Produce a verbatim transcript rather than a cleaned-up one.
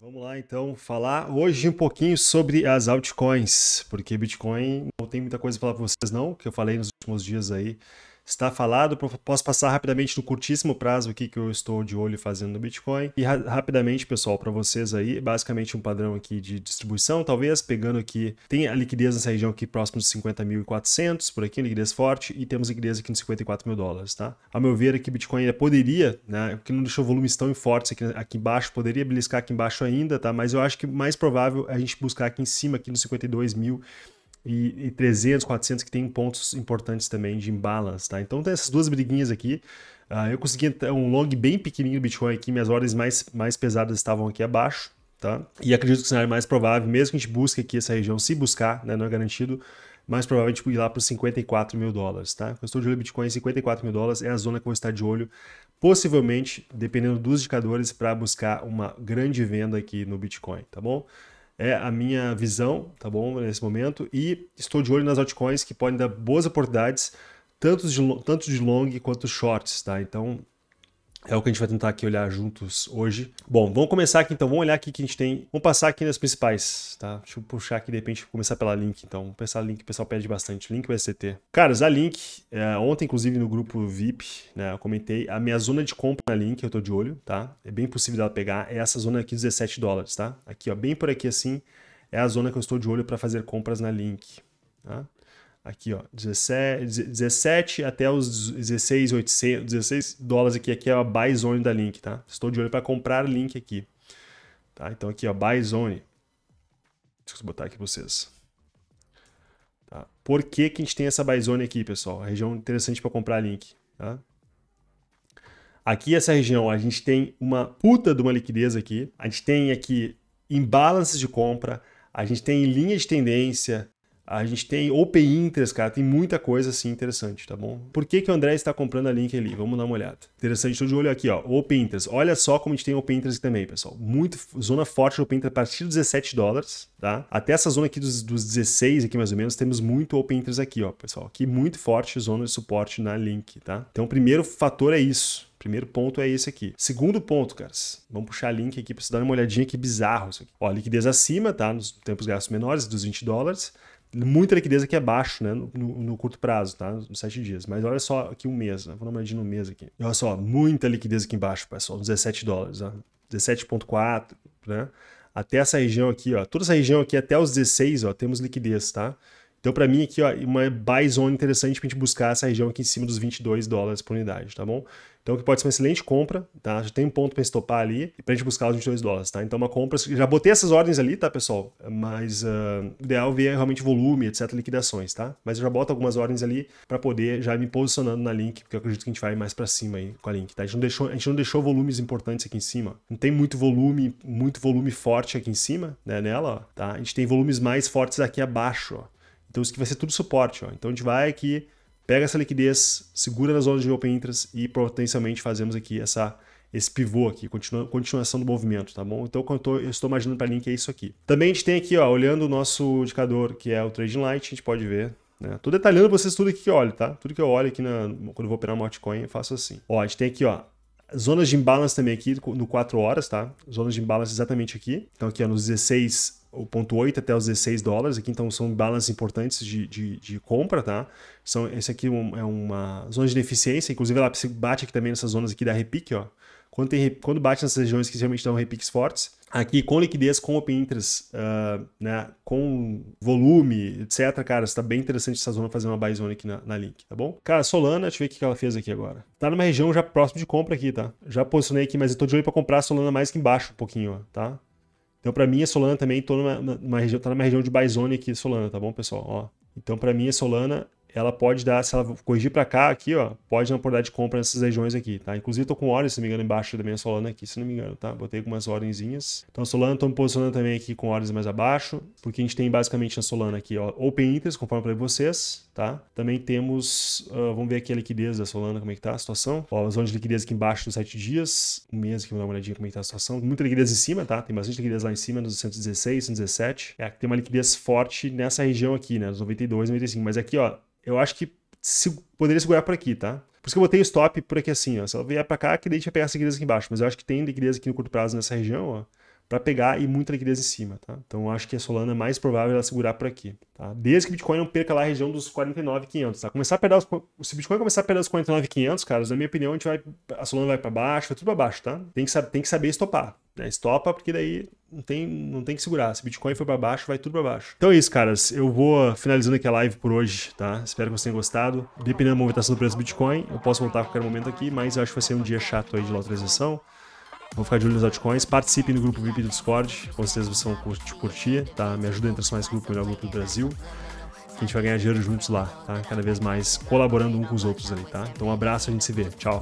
Vamos lá então falar hoje um pouquinho sobre as altcoins, porque Bitcoin não tem muita coisa para falar para vocês não, que eu falei nos últimos dias aí, está falado. Posso passar rapidamente no curtíssimo prazo aqui que eu estou de olho fazendo no Bitcoin. E ra rapidamente, pessoal, para vocês aí, basicamente um padrão aqui de distribuição, talvez, pegando aqui, tem a liquidez nessa região aqui próximo de cinquenta mil e quatrocentos, por aqui, liquidez forte, e temos liquidez aqui nos cinquenta e quatro mil dólares, tá? Ao meu ver, aqui, Bitcoin ainda poderia, né, porque não deixou volumes tão fortes aqui, aqui embaixo, poderia beliscar aqui embaixo ainda, tá? Mas eu acho que mais provável é a gente buscar aqui em cima, aqui nos cinquenta e dois mil, e trezentos, quatrocentos, que tem pontos importantes também de imbalance, tá? Então tem essas duas briguinhas aqui. Uh, eu consegui um long bem pequenininho do Bitcoin aqui, minhas ordens mais, mais pesadas estavam aqui abaixo, tá? E acredito que o cenário mais provável, mesmo que a gente busque aqui essa região, se buscar, né, não é garantido, mais provavelmente ir lá para os cinquenta e quatro mil dólares, tá? Eu estou de olho no Bitcoin, cinquenta e quatro mil dólares é a zona que eu vou estar de olho, possivelmente, dependendo dos indicadores, para buscar uma grande venda aqui no Bitcoin, tá bom? É a minha visão, tá bom, nesse momento, e estou de olho nas altcoins que podem dar boas oportunidades, tanto de, tanto de long quanto shorts, tá? Então, é o que a gente vai tentar aqui olhar juntos hoje. Bom, vamos começar aqui então, vamos olhar aqui que a gente tem, vamos passar aqui nas principais, tá? Deixa eu puxar aqui, de repente, começar pela Link, então, pensar Link, o pessoal pede bastante, Link U S D T. Caras, a Link, é, ontem, inclusive, no grupo V I P, né, eu comentei, a minha zona de compra na Link, eu tô de olho, tá? É bem possível dela pegar, é essa zona aqui, dezessete dólares, tá? Aqui, ó, bem por aqui assim, é a zona que eu estou de olho para fazer compras na Link, tá? Aqui, ó, dezessete, dezessete até os dezesseis, oitocentos, dezesseis dólares aqui, aqui é a buy zone da Link, tá? Estou de olho para comprar Link aqui, tá? Então aqui, ó, buy zone. Deixa eu botar aqui para vocês. Tá? Por que que a gente tem essa buy zone aqui, pessoal? A região interessante para comprar Link, tá? Aqui, essa região, a gente tem uma puta de uma liquidez aqui. A gente tem aqui imbalances de compra, a gente tem linha de tendência, a gente tem open interest, cara, tem muita coisa assim interessante, tá bom? Por que que o André está comprando a Link ali? Vamos dar uma olhada. Interessante, estou de olho aqui, ó, open interest. Olha só como a gente tem open interest também, pessoal. Muito, zona forte de open interest a partir dos dezessete dólares, tá? Até essa zona aqui dos, dos dezesseis, aqui mais ou menos, temos muito open interest aqui, ó, pessoal. Aqui muito forte zona de suporte na Link, tá? Então o primeiro fator é isso. Primeiro ponto é esse aqui. Segundo ponto, caras, vamos puxar Link aqui para você dar uma olhadinha, que bizarro isso aqui. Ó, liquidez acima, tá? Nos tempos gastos menores, dos vinte dólares. Muita liquidez aqui abaixo, né? No, no, no curto prazo, tá? Nos sete dias. Mas olha só aqui um mês, né? Vou dar uma olhadinha no mês aqui. E olha só, muita liquidez aqui embaixo, pessoal. dezessete dólares, né? dezessete vírgula quatro, né? Até essa região aqui, ó. Toda essa região aqui, até os dezesseis, ó, temos liquidez, tá? Então, para mim aqui, ó, uma buy zone interessante pra gente buscar essa região aqui em cima dos vinte e dois dólares por unidade, tá bom? Então, que pode ser uma excelente compra, tá? Já tem um ponto para estopar ali e pra gente buscar os vinte e dois dólares, tá? Então, uma compra... Já botei essas ordens ali, tá, pessoal? Mas o uh, ideal é ver realmente volume, etcétera, liquidações, tá? Mas eu já boto algumas ordens ali para poder já me posicionando na Link, porque eu acredito que a gente vai mais para cima aí com a Link, tá? A gente não deixou, a gente não deixou volumes importantes aqui em cima. Não tem muito volume, muito volume forte aqui em cima, né, nela, ó, tá? A gente tem volumes mais fortes aqui abaixo, ó. Então isso aqui vai ser tudo suporte, ó. Então a gente vai aqui, pega essa liquidez, segura nas zonas de open interest e potencialmente fazemos aqui essa, esse pivô aqui, continua, continuação do movimento, tá bom? Então eu, tô, eu estou imaginando para Link é isso aqui. Também a gente tem aqui, ó, olhando o nosso indicador, que é o Trading Light, a gente pode ver, né? Tô detalhando vocês tudo aqui que eu olho, tá? Tudo que eu olho aqui na, quando eu vou operar uma altcoin, eu faço assim. Ó, a gente tem aqui, ó, zonas de imbalance também aqui no quatro horas, tá? Zonas de imbalance exatamente aqui. Então aqui, ó, nos dezesseis... o ponto oito até os dezesseis dólares, aqui então são balances importantes de, de, de compra, tá? São, esse aqui um, é uma zona de deficiência, inclusive ela bate aqui também nessas zonas aqui da repique, ó. Quando, tem, quando bate nessas regiões que geralmente dão repiques fortes, aqui com liquidez, com open interest, uh, né, com volume, etcétera, cara, está bem interessante essa zona fazer uma buy zone aqui na, na Link, tá bom? Cara, Solana, deixa eu ver o que ela fez aqui agora. Tá numa região já próximo de compra aqui, tá? Já posicionei aqui, mas eu tô de olho para comprar a Solana mais que embaixo um pouquinho, ó, tá? Então, para mim, a Solana também está numa, numa, tá numa região de buy zone aqui, Solana, tá bom, pessoal? Ó. Então, para mim, a Solana, ela pode dar, se ela corrigir para cá, aqui, ó, pode dar uma oportunidade de compra nessas regiões aqui, tá? Inclusive, estou com ordens, se não me engano, embaixo também a Solana aqui, se não me engano, tá? Botei algumas ordenzinhas. Então, a Solana, estou me posicionando também aqui com ordens mais abaixo, porque a gente tem basicamente na Solana aqui, ó, open interest, conforme eu falei para vocês, tá? Também temos, uh, vamos ver aqui a liquidez da Solana, como é que tá a situação. Ó, a zona de liquidez aqui embaixo dos sete dias, um mês aqui, vamos dar uma olhadinha como é que tá a situação. Muita liquidez em cima, tá? Tem bastante liquidez lá em cima, nos cento e dezesseis, cento e dezessete. É, tem uma liquidez forte nessa região aqui, né? Nos noventa e dois, noventa e cinco, mas aqui, ó, eu acho que se, poderia segurar por aqui, tá? Por isso que eu botei o stop por aqui assim, ó. Se ela vier pra cá, que daí a gente vai pegar essa liquidez aqui embaixo. Mas eu acho que tem liquidez aqui no curto prazo nessa região, ó. para pegar e muita liquidez em cima, tá? Então eu acho que a Solana é mais provável ela segurar por aqui, tá? Desde que o Bitcoin não perca lá a região dos quarenta e nove mil e quinhentos, tá? Começar a perder os, se o Bitcoin começar a perder os quarenta e nove mil e quinhentos, caras, na minha opinião, a gente vai, a Solana vai para baixo, vai tudo para baixo, tá? Tem que, tem que saber estopar, né? Estopa porque daí não tem, não tem que segurar. Se o Bitcoin for para baixo, vai tudo para baixo. Então é isso, caras. Eu vou finalizando aqui a live por hoje, tá? Espero que vocês tenham gostado. Dependendo da movimentação do preço do Bitcoin, eu posso voltar a qualquer momento aqui, mas eu acho que vai ser um dia chato aí de lateralização. Vou ficar de olho nos altcoins, participem do grupo V I P do Discord, com certeza vocês vão curtir, tá? Me ajudem a transformar esse grupo no melhor grupo do Brasil. A gente vai ganhar dinheiro juntos lá, tá? Cada vez mais colaborando um com os outros ali, tá? Então um abraço, a gente se vê. Tchau.